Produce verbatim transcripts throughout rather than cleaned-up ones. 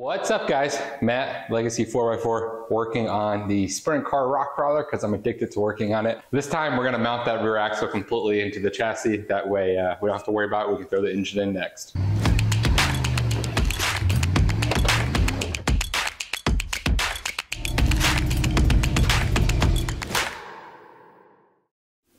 What's up guys, Matt, Legacy four by four, working on the Sprint Car rock crawler because I'm addicted to working on it. This time we're gonna mount that rear axle completely into the chassis. That way uh, we don't have to worry about it, we can throw the engine in next.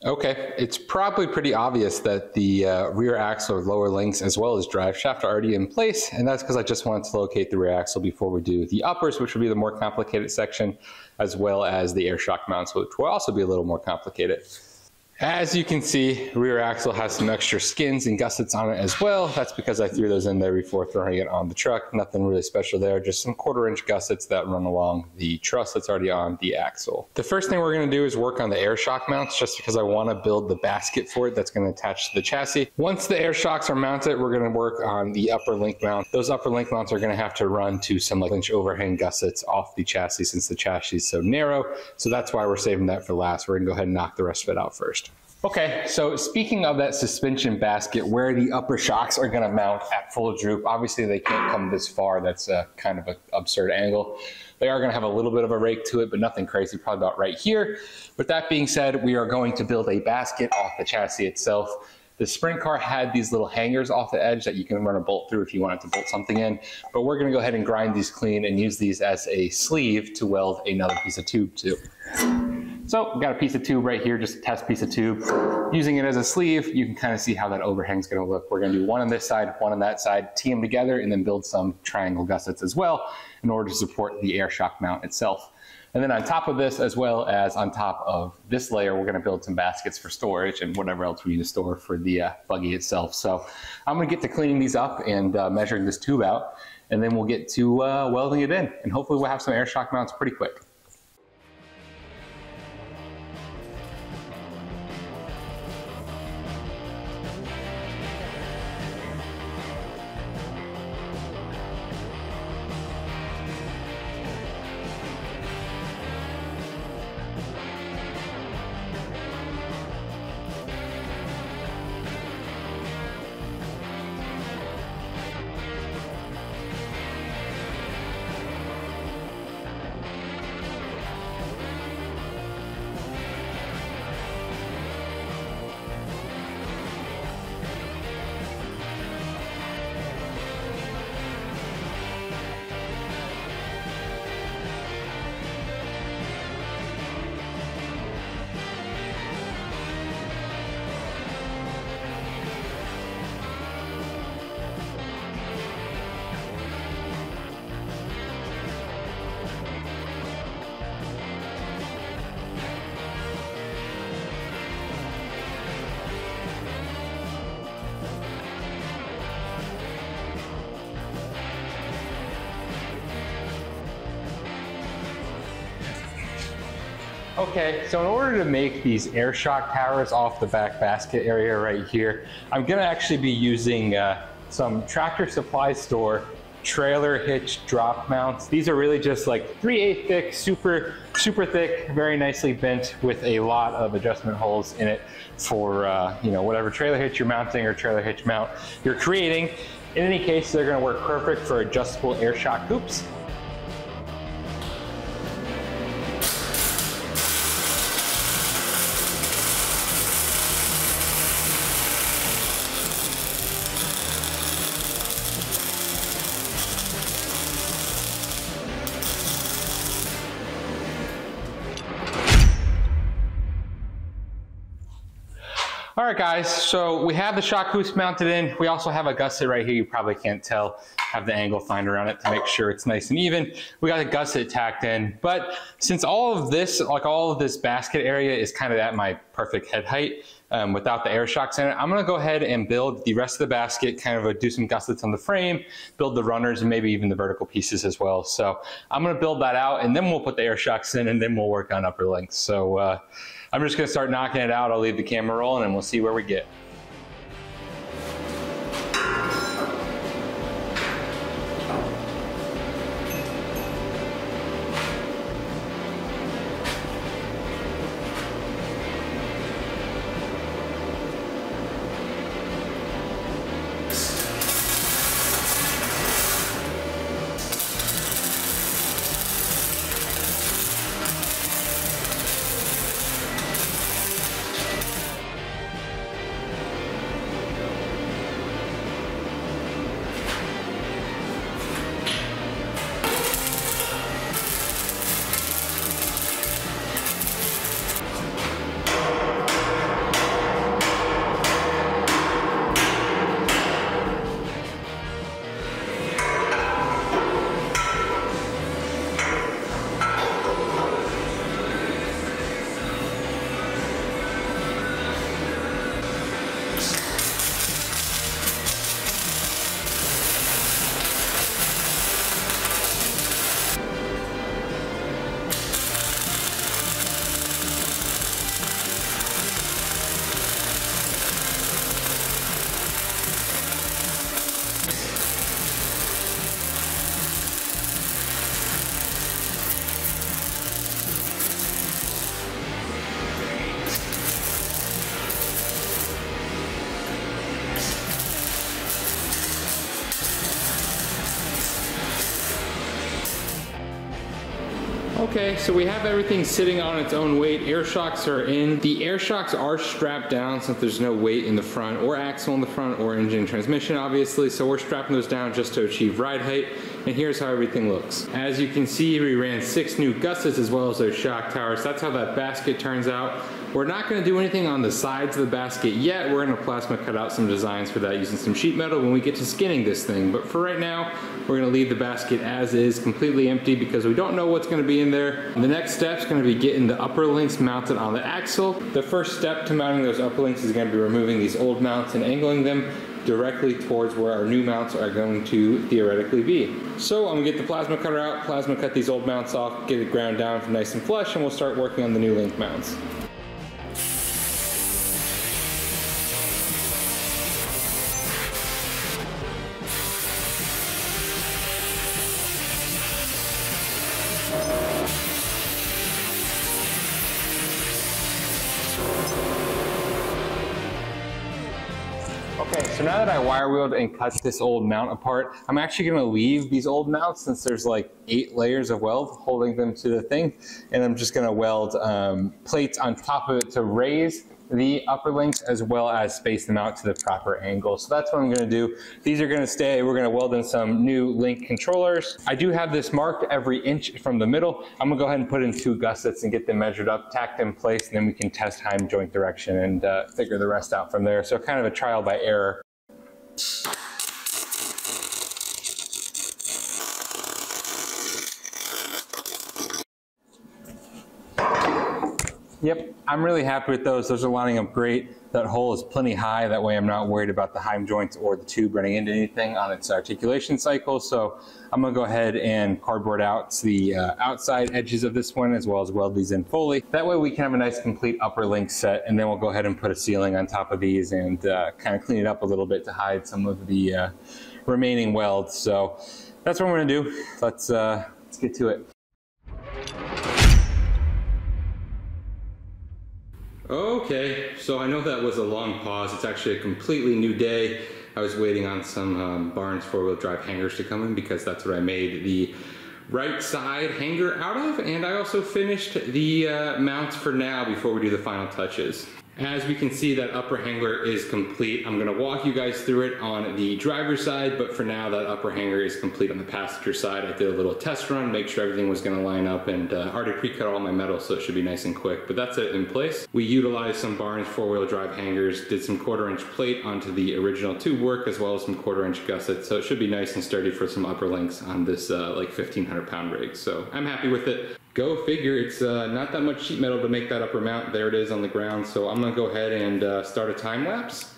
Okay, it's probably pretty obvious that the uh, rear axle or lower links as well as drive shaft are already in place, and that's because I just wanted to locate the rear axle before we do the uppers, which would be the more complicated section, as well as the air shock mounts, which will also be a little more complicated. As you can see, rear axle has some extra skins and gussets on it as well. That's because I threw those in there before throwing it on the truck. Nothing really special there, just some quarter inch gussets that run along the truss that's already on the axle. The first thing we're gonna do is work on the air shock mounts just because I wanna build the basket for it that's gonna attach to the chassis. Once the air shocks are mounted, we're gonna work on the upper link mount. Those upper link mounts are gonna have to run to some like inch overhang gussets off the chassis since the chassis is so narrow. So that's why we're saving that for last. We're gonna go ahead and knock the rest of it out first. Okay, so speaking of that suspension basket where the upper shocks are gonna mount at full droop, obviously they can't come this far, that's a kind of an absurd angle. They are gonna have a little bit of a rake to it, but nothing crazy, probably about right here. But that being said, we are going to build a basket off the chassis itself. The Sprint Car had these little hangers off the edge that you can run a bolt through if you wanted to bolt something in, but we're gonna go ahead and grind these clean and use these as a sleeve to weld another piece of tube to. So we've got a piece of tube right here, just a test piece of tube. Using it as a sleeve, you can kind of see how that overhang's gonna look. We're gonna do one on this side, one on that side, tee them together, and then build some triangle gussets as well in order to support the air shock mount itself. And then on top of this, as well as on top of this layer, we're gonna build some baskets for storage and whatever else we need to store for the uh, buggy itself. So I'm gonna get to cleaning these up and uh, measuring this tube out, and then we'll get to uh, welding it in. And hopefully we'll have some air shock mounts pretty quick. Okay, so in order to make these air shock towers off the back basket area right here, I'm gonna actually be using uh, some Tractor Supply Store trailer hitch drop mounts. These are really just like three eighths thick, super, super thick, very nicely bent with a lot of adjustment holes in it for uh, you know, whatever trailer hitch you're mounting or trailer hitch mount you're creating. In any case, they're gonna work perfect for adjustable air shock hoops. All right guys, so we have the shock hoops mounted in. We also have a gusset right here. You probably can't tell. Have the angle finder on it to make sure it's nice and even. We got a gusset tacked in, but since all of this, like all of this basket area is kind of at my perfect head height, Um, without the air shocks in it, I'm gonna go ahead and build the rest of the basket, kind of a, do some gussets on the frame, build the runners, and maybe even the vertical pieces as well. So I'm gonna build that out, and then we'll put the air shocks in, and then we'll work on upper links. So uh, I'm just gonna start knocking it out. I'll leave the camera rolling, and we'll see where we get. Okay, so we have everything sitting on its own weight. Air shocks are in. The air shocks are strapped down since there's no weight in the front or axle in the front or engine transmission, obviously. So we're strapping those down just to achieve ride height. And here's how everything looks. As you can see, we ran six new gussets as well as those shock towers. That's how that basket turns out. We're not gonna do anything on the sides of the basket yet. We're gonna plasma cut out some designs for that using some sheet metal when we get to skinning this thing. But for right now, we're gonna leave the basket as is, completely empty, because we don't know what's gonna be in there. And the next step is gonna be getting the upper links mounted on the axle. The first step to mounting those upper links is gonna be removing these old mounts and angling them directly towards where our new mounts are going to theoretically be. So I'm gonna get the plasma cutter out, plasma cut these old mounts off, get it ground down for nice and flush, and we'll start working on the new link mounts. So now that I wire wheeled and cut this old mount apart, I'm actually going to leave these old mounts, since there's like eight layers of weld holding them to the thing, and I'm just going to weld um, plates on top of it to raise the upper links as well as space them out to the proper angle. So that's what I'm going to do. These are going to stay. We're going to weld in some new link controllers. I do have this marked every inch from the middle. I'm going to go ahead and put in two gussets and get them measured up, tacked in place, and then we can test Heim joint direction and uh, figure the rest out from there. So kind of a trial by error. Yep, I'm really happy with those. Those are lining up great. That hole is plenty high. That way I'm not worried about the Heim joints or the tube running into anything on its articulation cycle. So I'm gonna go ahead and cardboard out the uh, outside edges of this one as well as weld these in fully. That way we can have a nice complete upper link set, and then we'll go ahead and put a ceiling on top of these and uh, kind of clean it up a little bit to hide some of the uh, remaining welds. So that's what I'm gonna do. Let's, uh, let's get to it. Okay, so I know that was a long pause. It's actually a completely new day. I was waiting on some um, Barnes four-wheel drive hangers to come in, because that's what I made the right side hanger out of, and I also finished the uh, mounts for now before we do the final touches. As we can see, that upper hanger is complete. I'm gonna walk you guys through it on the driver's side, but for now that upper hanger is complete on the passenger side. I did a little test run, make sure everything was gonna line up, and uh, already pre-cut all my metal, so it should be nice and quick, but that's it in place. We utilized some Barnes four-wheel drive hangers, did some quarter inch plate onto the original tube work, as well as some quarter inch gussets, so it should be nice and sturdy for some upper links on this uh, like fifteen hundred pound rig, so I'm happy with it. Go figure, it's uh, not that much sheet metal to make that upper mount. There it is on the ground. So I'm gonna go ahead and uh, start a time lapse.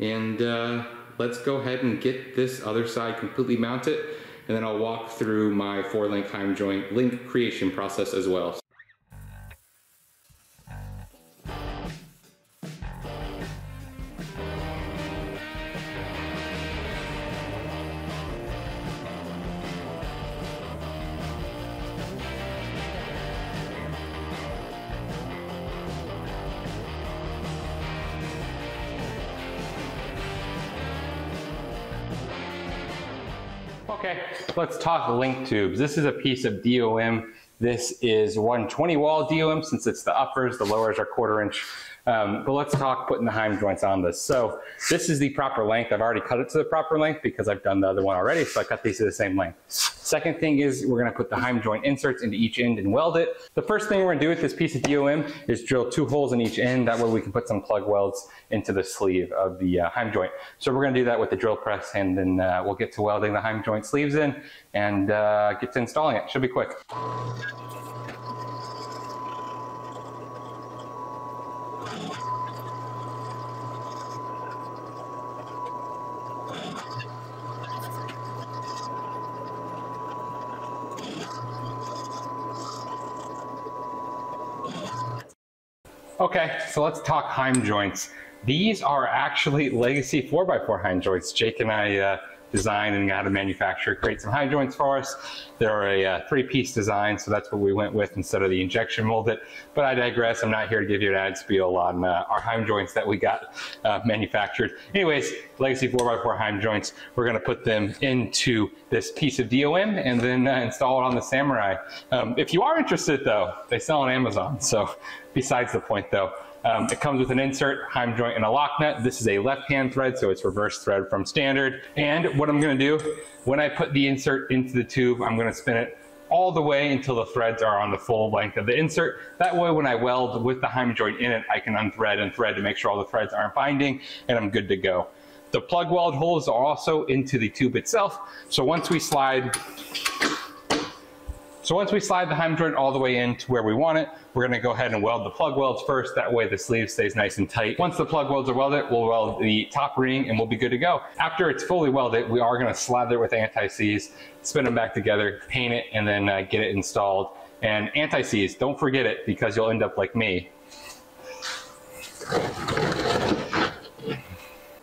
And uh, let's go ahead and get this other side completely mounted. And then I'll walk through my four link Heim joint link creation process as well. Okay, let's talk link tubes. This is a piece of D O M. This is one twenty wall D O M, since it's the uppers, the lowers are quarter inch. Um, but let's talk putting the Heim joints on this. So this is the proper length. I've already cut it to the proper length because I've done the other one already, so I cut these to the same length. Second thing is we're gonna put the Heim joint inserts into each end and weld it. The first thing we're gonna do with this piece of D O M is drill two holes in each end. That way we can put some plug welds into the sleeve of the uh, Heim joint. So we're gonna do that with the drill press, and then uh, we'll get to welding the Heim joint sleeves in and uh, get to installing it. Should be quick. Okay, so let's talk Heim joints. These are actually Legacy four by four Heim joints. Jake and I uh, design and how to manufacture, create some Heim joints for us. They're a uh, three-piece design, so that's what we went with instead of the injection molded. But I digress. I'm not here to give you an ad spiel on uh, our Heim joints that we got uh, manufactured. Anyways, Legacy four by four Heim joints. We're going to put them into this piece of D O M and then uh, install it on the Samurai. Um, if you are interested, though, they sell on Amazon. So besides the point, though. Um, it comes with an insert, Heim joint, and a lock nut. This is a left-hand thread, so it's reverse thread from standard. And what I'm going to do, when I put the insert into the tube, I'm going to spin it all the way until the threads are on the full length of the insert. That way, when I weld with the Heim joint in it, I can unthread and thread to make sure all the threads aren't binding, and I'm good to go. The plug weld holes are also into the tube itself. So once we slide... So once we slide the Heim joint all the way in to where we want it, we're going to go ahead and weld the plug welds first. That way the sleeve stays nice and tight. Once the plug welds are welded, we'll weld the top ring and we'll be good to go. After it's fully welded, we are going to slather with anti-seize, spin them back together, paint it, and then uh, get it installed. And anti-seize, don't forget it, because you'll end up like me.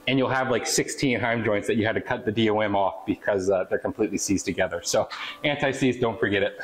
And you'll have like sixteen Heim joints that you had to cut the D O M off because uh, they're completely seized together. So anti-seize, don't forget it.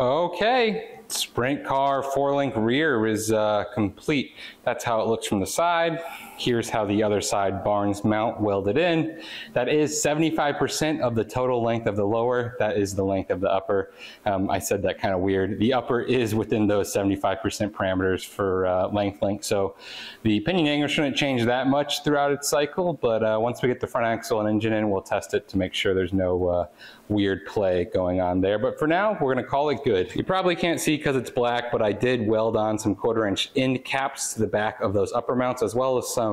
Okay, Sprint Car four-link rear is uh, complete. That's how it looks from the side. Here's how the other side Barnes mount welded in. That is seventy-five percent of the total length of the lower. That is the length of the upper. Um, I said that kind of weird. The upper is within those seventy-five percent parameters for uh, length length. So the pinion angle shouldn't change that much throughout its cycle, but uh, once we get the front axle and engine in, we'll test it to make sure there's no uh, weird play going on there. But for now, we're going to call it good. You probably can't see because it's black, but I did weld on some quarter inch end caps to the back of those upper mounts, as well as some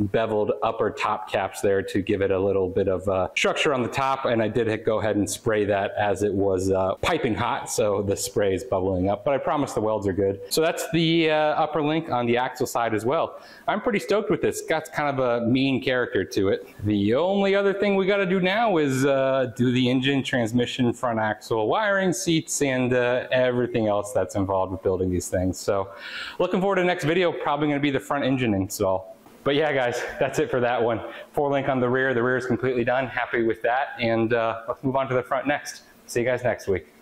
beveled upper top caps there to give it a little bit of uh, structure on the top. And I did go ahead and spray that as it was uh, piping hot, so the spray is bubbling up, but I promise the welds are good. So that's the uh, upper link on the axle side as well. I'm pretty stoked with this. Got kind of a mean character to it. The only other thing we got to do now is uh, do the engine, transmission, front axle, wiring, seats, and uh, everything else that's involved with building these things. So looking forward to the next video, probably going to be the front engine install. But yeah, guys, that's it for that one. Four link on the rear. The rear is completely done. Happy with that. And uh, let's move on to the front next. See you guys next week.